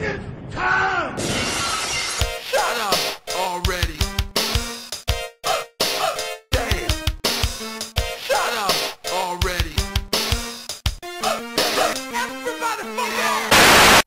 It's time! Shut up already. Damn. Shut up already. Everybody fuck up!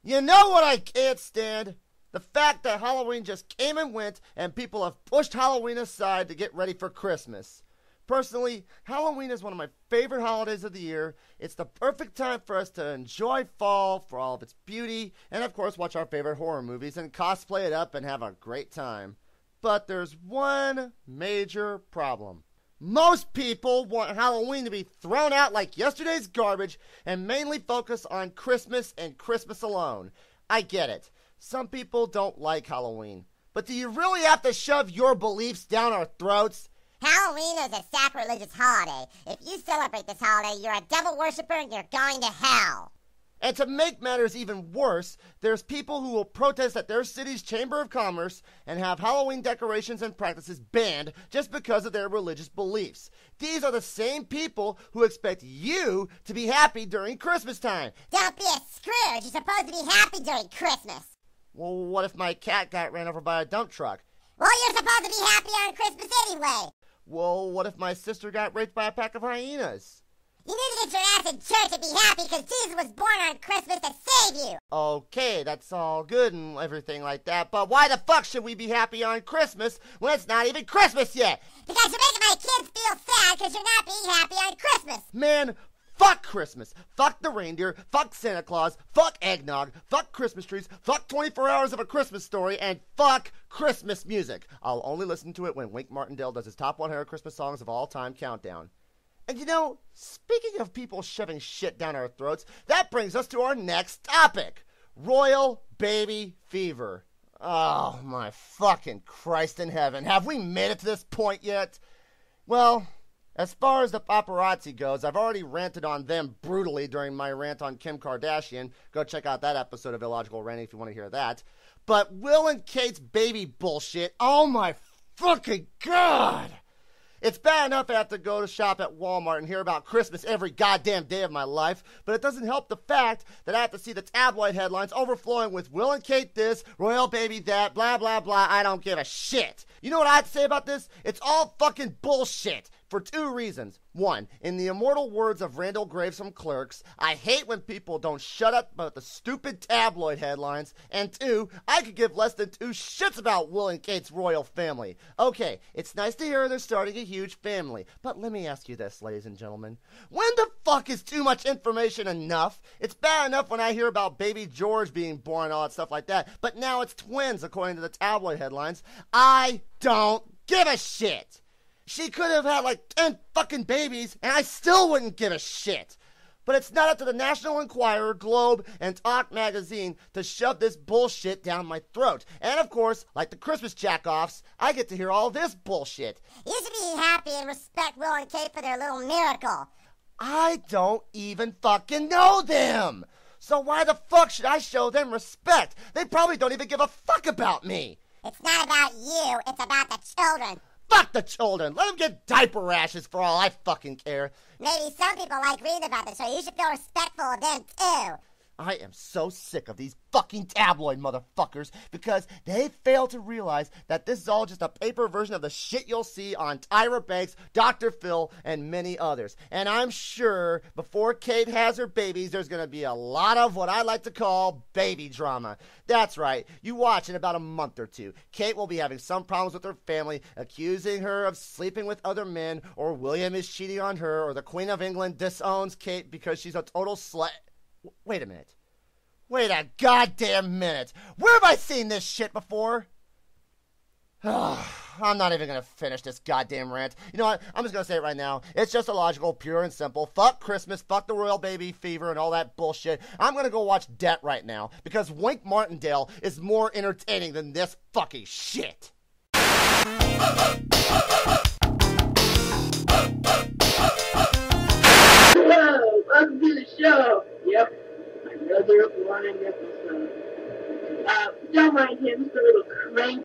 You know what I can't stand? The fact that Halloween just came and went, and people have pushed Halloween aside to get ready for Christmas. Personally, Halloween is one of my favorite holidays of the year. It's the perfect time for us to enjoy fall for all of its beauty, and of course watch our favorite horror movies and cosplay it up and have a great time. But there's one major problem. Most people want Halloween to be thrown out like yesterday's garbage and mainly focus on Christmas and Christmas alone. I get it. Some people don't like Halloween, but do you really have to shove your beliefs down our throats? Halloween is a sacrilegious holiday. If you celebrate this holiday, you're a devil worshiper and you're going to hell. And to make matters even worse, there's people who will protest at their city's Chamber of Commerce and have Halloween decorations and practices banned just because of their religious beliefs. These are the same people who expect you to be happy during Christmas time. Don't be a Scrooge. You're supposed to be happy during Christmas. Well, what if my cat got ran over by a dump truck? Well, you're supposed to be happy on Christmas anyway. Well, what if my sister got raped by a pack of hyenas? You need to get your ass in church and be happy because Jesus was born on Christmas to save you. Okay, that's all good and everything like that, but why the fuck should we be happy on Christmas when it's not even Christmas yet? Because you're making my kids feel sad because you're not being happy on Christmas. Man, fuck Christmas, fuck the reindeer, fuck Santa Claus, fuck eggnog, fuck Christmas trees, fuck 24 hours of a Christmas story, and fuck Christmas music. I'll only listen to it when Wink Martindale does his top 100 Christmas songs of all time countdown. And you know, speaking of people shoving shit down our throats, that brings us to our next topic, royal baby fever. Oh my fucking Christ in heaven, have we made it to this point yet? Well, as far as the paparazzi goes, I've already ranted on them brutally during my rant on Kim Kardashian. Go check out that episode of Illogical Ranting if you want to hear that. But Will and Kate's baby bullshit, oh my fucking God! It's bad enough I have to go to shop at Walmart and hear about Christmas every goddamn day of my life, but it doesn't help the fact that I have to see the tabloid headlines overflowing with Will and Kate this, royal baby that, blah blah blah, I don't give a shit. You know what I have to say about this? It's all fucking bullshit. For two reasons. One, in the immortal words of Randall Graves from Clerks, I hate when people don't shut up about the stupid tabloid headlines. And two, I could give less than two shits about Will and Kate's royal family. Okay, it's nice to hear they're starting a huge family, but let me ask you this, ladies and gentlemen. When the fuck is too much information enough? It's bad enough when I hear about baby George being born and all that stuff like that, but now it's twins according to the tabloid headlines. I don't give a shit. She could have had like 10 fucking babies, and I still wouldn't give a shit. But it's not up to the National Enquirer, Globe, and Talk Magazine to shove this bullshit down my throat. And of course, like the Christmas jack-offs, I get to hear all this bullshit. You should be happy and respect Will and Kate for their little miracle. I don't even fucking know them. So why the fuck should I show them respect? They probably don't even give a fuck about me. It's not about you, it's about the children. Fuck the children! Let them get diaper rashes for all I fucking care. Maybe some people like reading about this, so you should feel respectful of them too. I am so sick of these fucking tabloid motherfuckers because they fail to realize that this is all just a paper version of the shit you'll see on Tyra Banks, Dr. Phil, and many others. And I'm sure before Kate has her babies, there's going to be a lot of what I like to call baby drama. That's right. You watch in about a month or two. Kate will be having some problems with her family, accusing her of sleeping with other men, or William is cheating on her, or the Queen of England disowns Kate because she's a total slut. Wait a minute. Wait a goddamn minute. Where have I seen this shit before? I'm not even going to finish this goddamn rant. You know what? I'm just going to say it right now. It's just illogical, pure and simple. Fuck Christmas, fuck the royal baby fever and all that bullshit. I'm going to go watch Debt right now because Wink Martindale is more entertaining than this fucking shit. Hello, welcome to the show. Yep, another blind episode. Don't mind him, he's a little cranky.